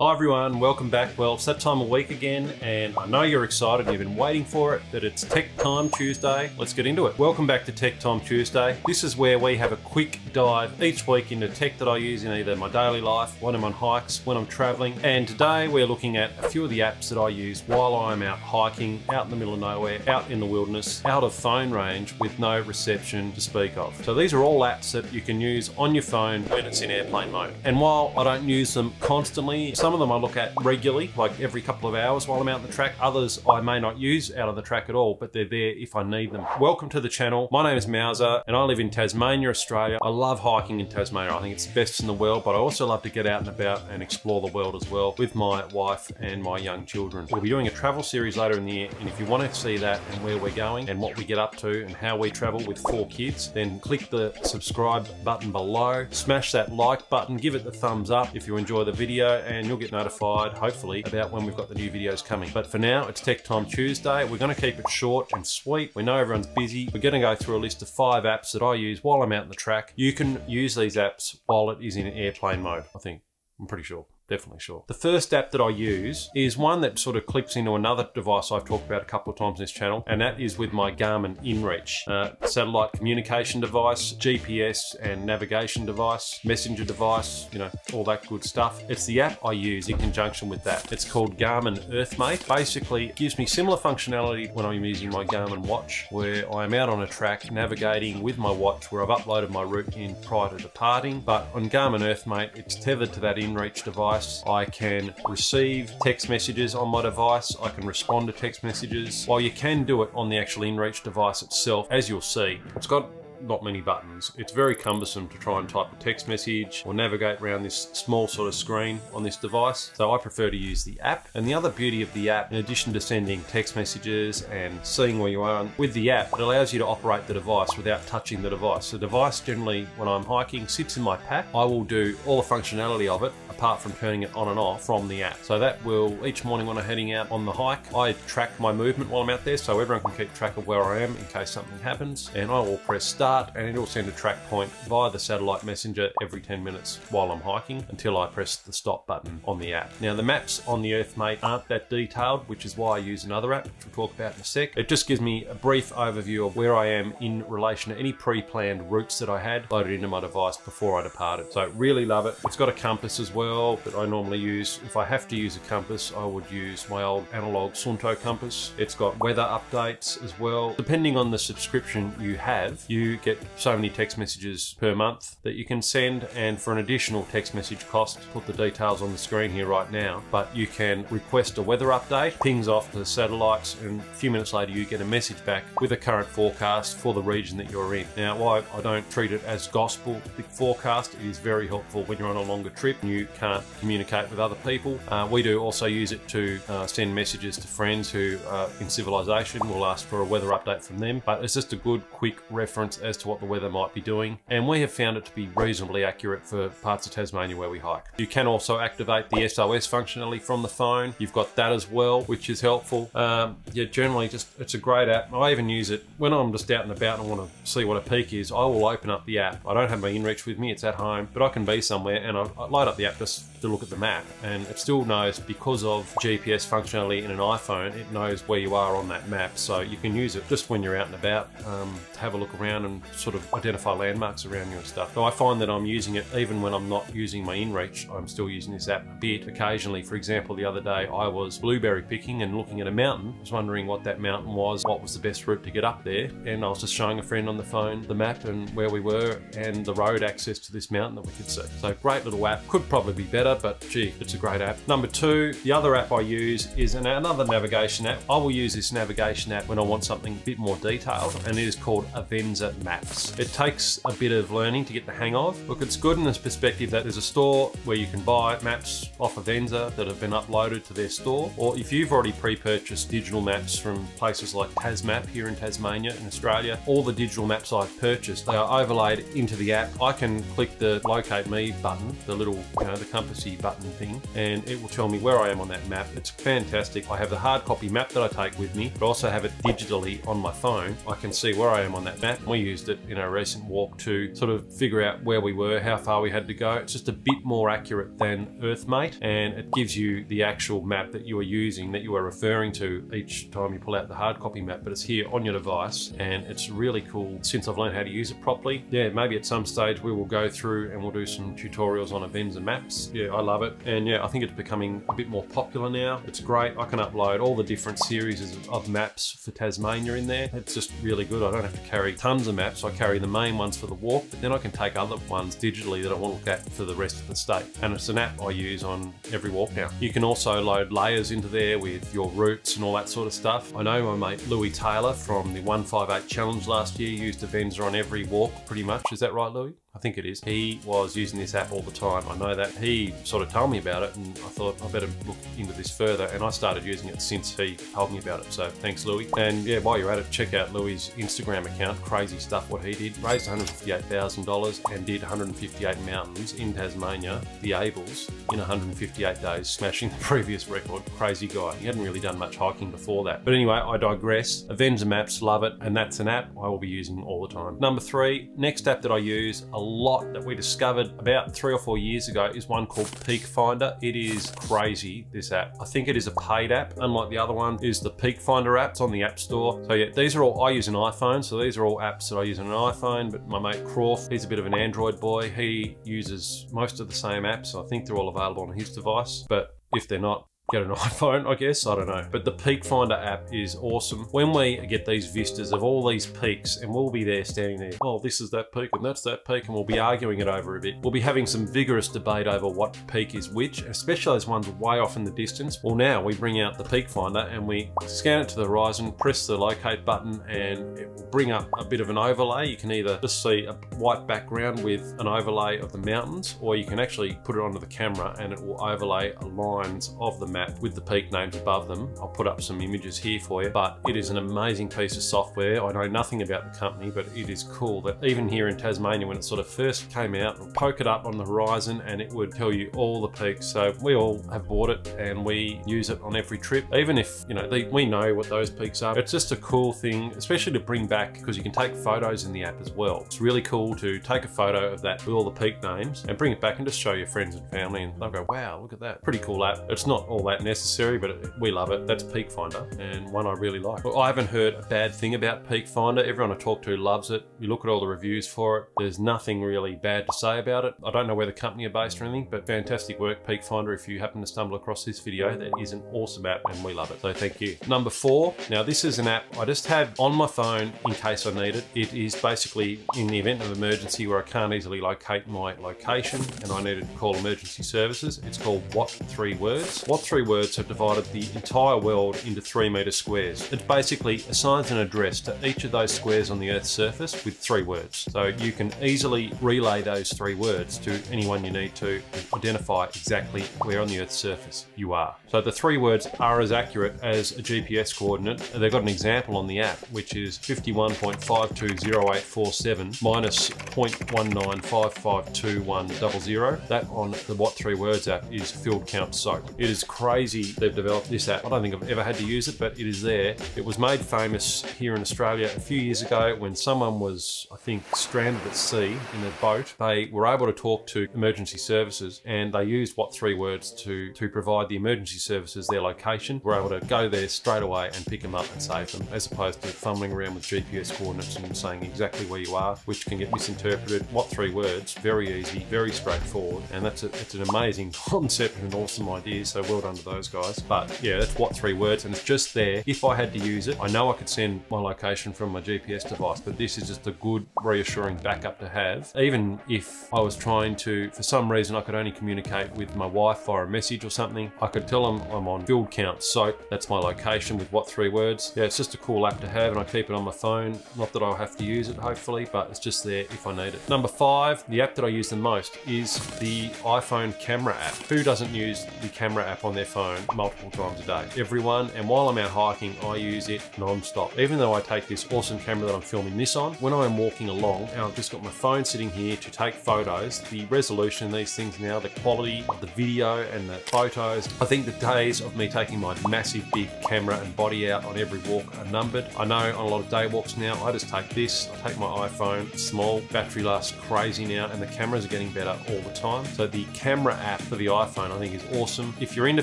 Hi everyone, welcome back. Well, it's that time of week again, and I know you're excited, you've been waiting for it, but it's Tech Time Tuesday. Let's get into it. Welcome back to Tech Time Tuesday. This is where we have a quick dive each week into tech that I use in either my daily life, when I'm on hikes, when I'm traveling, and today we're looking at a few of the apps that I use while I'm out hiking, out in the middle of nowhere, out in the wilderness, out of phone range with no reception to speak of. So these are all apps that you can use on your phone when it's in airplane mode. And while I don't use them constantly, some of them I look at regularly, like every couple of hours while I'm out on the track. Others I may not use out on the track at all, but they're there if I need them. Welcome to the channel. My name is Mouser and I live in Tasmania, Australia. I love hiking in Tasmania. I think it's the best in the world, but I also love to get out and about and explore the world as well with my wife and my young children. We'll be doing a travel series later in the year, and if you want to see that and where we're going and what we get up to and how we travel with four kids, then click the subscribe button below, smash that like button, give it the thumbs up if you enjoy the video, and you'll get notified, hopefully, about when we've got the new videos coming. But for now, it's Tech Time Tuesday. We're going to keep it short and sweet. We know everyone's busy. We're going to go through a list of 5 apps that I use while I'm out on the track. You can use these apps while it is in airplane mode, I think. I'm pretty sure. Definitely sure. The first app that I use is one that sort of clips into another device I've talked about a couple of times in this channel, and that is with my Garmin InReach. Satellite communication device, GPS and navigation device, messenger device, you know, all that good stuff. It's the app I use in conjunction with that. It's called Garmin Earthmate. Basically, it gives me similar functionality when I'm using my Garmin watch, where I'm out on a track navigating with my watch where I've uploaded my route in prior to departing. But on Garmin Earthmate, it's tethered to that InReach device. I can receive text messages on my device. I can respond to text messages. While you can do it on the actual InReach device itself, as you'll see, it's got not many buttons. It's very cumbersome to try and type a text message or navigate around this small sort of screen on this device, so I prefer to use the app. And the other beauty of the app, in addition to sending text messages and seeing where you are, with the app it allows you to operate the device without touching the device. The device generally, when I'm hiking, sits in my pack. I will do all the functionality of it apart from turning it on and off from the app. So that will, each morning when I'm heading out on the hike, I track my movement while I'm out there so everyone can keep track of where I am in case something happens, and I will press start and it'll send a track point via the satellite messenger every 10 minutes while I'm hiking until I press the stop button on the app. Now the maps on the Earthmate aren't that detailed, which is why I use another app, which we'll talk about in a sec. It just gives me a brief overview of where I am in relation to any pre-planned routes that I had loaded into my device before I departed. So really love it. It's got a compass as well that I normally use. If I have to use a compass, I would use my old analog Suunto compass. It's got weather updates as well. Depending on the subscription you have, you get so many text messages per month that you can send, and for an additional text message cost, put the details on the screen here right now, but you can request a weather update, pings off to the satellites, and a few minutes later you get a message back with a current forecast for the region that you're in. Now, while I don't treat it as gospel, the forecast is very helpful when you're on a longer trip and you can't communicate with other people. We do also use it to send messages to friends who are in civilization. We'll ask for a weather update from them, but it's just a good quick reference as to what the weather might be doing, and we have found it to be reasonably accurate for parts of Tasmania where we hike. You can also activate the SOS functionality from the phone. You've got that as well, which is helpful. Yeah, generally just, it's a great app. I even use it when I'm just out and about and I want to see what a peak is. I will open up the app. I don't have my InReach with me, it's at home, but I can be somewhere and I load up the app just to look at the map, and it still knows, because of GPS functionality in an iPhone, it knows where you are on that map, so you can use it just when you're out and about to have a look around and sort of identify landmarks around you and stuff. So I find that I'm using it even when I'm not using my InReach. I'm still using this app a bit occasionally. For example, the other day I was blueberry picking and looking at a mountain. I was wondering what that mountain was, what was the best route to get up there, and I was just showing a friend on the phone the map and where we were and the road access to this mountain that we could see. So great little app. Could probably be better, but gee, it's a great app. Number two, the other app I use is another navigation app. I will use this navigation app when I want something a bit more detailed, and it is called Avenza Maps. It takes a bit of learning to get the hang of. Look, it's good in this perspective that there's a store where you can buy maps off Avenza that have been uploaded to their store, or if you've already pre-purchased digital maps from places like TasMap here in Tasmania in Australia, all the digital maps I've purchased, they are overlaid into the app. I can click the locate me button, the little, you know, the compassy button thing, and it will tell me where I am on that map. It's fantastic. I have the hard copy map that I take with me, but I also have it digitally on my phone. I can see where I am on that map. We use used it in a recent walk to sort of figure out where we were, how far we had to go. It's just a bit more accurate than Earthmate, and it gives you the actual map that you are using, that you are referring to each time you pull out the hard copy map, but it's here on your device, and it's really cool since I've learned how to use it properly. Yeah, maybe at some stage we will go through and we'll do some tutorials on Avenza Maps. Yeah, I love it. And yeah, I think it's becoming a bit more popular now. It's great. I can upload all the different series of maps for Tasmania in there. It's just really good. I don't have to carry tons of maps. I carry the main ones for the walk, but then I can take other ones digitally that I want to look at for the rest of the state. And it's an app I use on every walk now. You can also load layers into there with your routes and all that sort of stuff. I know my mate Louis Taylor from the 158 Challenge last year used Avenza on every walk pretty much. Is that right, Louis? I think it is. He was using this app all the time. I know that. He sort of told me about it and I thought I better look into this further, and I started using it since he told me about it. So thanks, Louis. And yeah, while you're at it, check out Louis' Instagram account. Crazy stuff what he did. Raised $158,000 and did 158 mountains in Tasmania, the Ables, in 158 days, smashing the previous record. Crazy guy. He hadn't really done much hiking before that. But anyway, I digress. Avenza Maps, love it. And that's an app I will be using all the time. Number 3, next app that I use a lot that we discovered about 3 or 4 years ago is one called Peak Finder. It is crazy, this app. I think it is a paid app, unlike the other one is the Peak Finder app. It's on the App Store. So yeah, these are all, I use an iPhone, so these are all apps that I use on an iPhone, but my mate Croft, he's a bit of an Android boy. He uses most of the same apps. I think they're all available on his device, but if they're not, get an iPhone, I guess, I don't know. But the Peak Finder app is awesome. When we get these vistas of all these peaks, and we'll be there standing there, oh, this is that peak and that's that peak, and we'll be arguing it over a bit. We'll be having some vigorous debate over what peak is which, especially those ones way off in the distance. Well, now we bring out the Peak Finder and we scan it to the horizon, press the locate button, and it will bring up a bit of an overlay. You can either just see a white background with an overlay of the mountains, or you can actually put it onto the camera and it will overlay lines of the map with the peak names above them. I'll put up some images here for you, but it is an amazing piece of software. I know nothing about the company, but it is cool that even here in Tasmania, when it sort of first came out, we'll poke it up on the horizon and it would tell you all the peaks. So we all have bought it and we use it on every trip, even if, you know, we know what those peaks are. It's just a cool thing, especially to bring back, because you can take photos in the app as well. It's really cool to take a photo of that with all the peak names and bring it back and just show your friends and family, and they'll go, wow, look at that. Pretty cool app. It's not all that necessary, but we love it. That's Peak Finder, and one I really like. Well, I haven't heard a bad thing about Peak Finder. Everyone I talk to loves it. You look at all the reviews for it, there's nothing really bad to say about it. I don't know where the company are based or anything, but fantastic work, Peak Finder. If you happen to stumble across this video, that is an awesome app and we love it, so thank you. Number 4, now this is an app I just have on my phone in case I need it. It is basically in the event of emergency where I can't easily locate my location and I need to call emergency services. It's called What Three Words. What Three Words have divided the entire world into 3 meter squares. It basically assigns an address to each of those squares on the Earth's surface with 3 words. So you can easily relay those 3 words to anyone you need to identify exactly where on the Earth's surface you are. So the 3 words are as accurate as a GPS coordinate. They've got an example on the app, which is 51.520847 minus 0.19552100. That on the What Three Words app is Field Count Soap. It is crazy they've developed this app. I don't think I've ever had to use it, but it is there. It was made famous here in Australia a few years ago when someone was, I think, stranded at sea in a boat. They were able to talk to emergency services and they used What Three Words to provide the emergency services their location. We're able to go there straight away and pick them up and save them, as opposed to fumbling around with GPS coordinates and saying exactly where you are, which can get misinterpreted. What Three Words, very easy, very straightforward, and it's an amazing concept and an awesome idea. So well done to those guys. But yeah, that's What Three Words, and it's just there if I had to use it. I know I could send my location from my GPS device, but this is just a good reassuring backup to have. Even if I was trying to, for some reason I could only communicate with my wife via a message or something, I could tell them I'm on Field Count Soap. That's my location with What Three Words. Yeah, it's just a cool app to have, and I keep it on my phone. Not that I'll have to use it, hopefully, but it's just there if I need it. Number 5, the app that I use the most is the iPhone camera app. Who doesn't use the camera app on their their phone multiple times a day, everyone. And while I'm out hiking, I use it non-stop. Even though I take this awesome camera that I'm filming this on, when I'm walking along and I've just got my phone sitting here to take photos, the resolution of these things now, the quality of the video and the photos, I think the days of me taking my massive big camera and body out on every walk are numbered. I know on a lot of day walks now, I just take this, I take my iPhone, it's small, battery lasts crazy now, and the cameras are getting better all the time. So the camera app for the iPhone I think is awesome. If you're into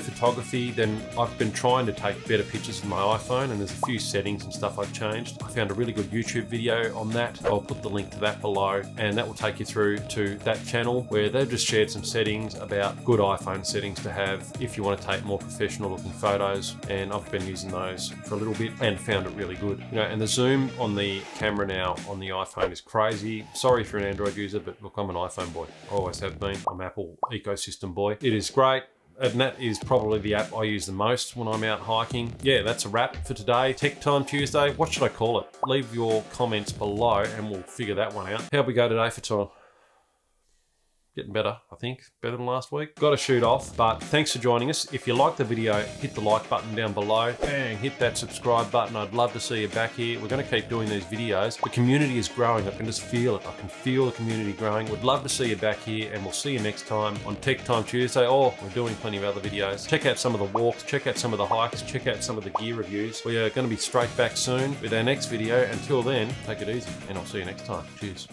photography, then I've been trying to take better pictures with my iPhone, and there's a few settings and stuff I've changed. I found a really good YouTube video on that. I'll put the link to that below, and that will take you through to that channel where they've just shared some settings about good iPhone settings to have if you want to take more professional looking photos, and I've been using those for a little bit and found it really good. You know, and the zoom on the camera now on the iPhone is crazy. Sorry if you're an Android user, but look, I'm an iPhone boy. I always have been. I'm Apple ecosystem boy. It is great. And that is probably the app I use the most when I'm out hiking. Yeah, that's a wrap for today. Tech Time Tuesday. What should I call it? Leave your comments below and we'll figure that one out. How'd we go today for time? Getting better, I think. Better than last week. Got to shoot off, but thanks for joining us. If you like the video, hit the like button down below and hit that subscribe button. I'd love to see you back here. We're going to keep doing these videos. The community is growing. I can just feel it. I can feel the community growing. Would love to see you back here, and we'll see you next time on Tech Time Tuesday. Oh, we're doing plenty of other videos. Check out some of the walks. Check out some of the hikes. Check out some of the gear reviews. We are going to be straight back soon with our next video. Until then, take it easy, and I'll see you next time. Cheers.